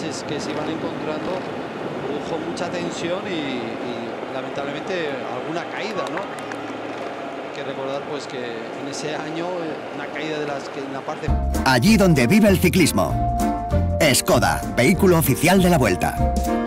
baches que se iban encontrando, produjo mucha tensión y lamentablemente alguna caída, ¿no? Hay que recordar pues que en ese año una caída de las que en la parte... Allí donde vive el ciclismo. Skoda, vehículo oficial de la Vuelta.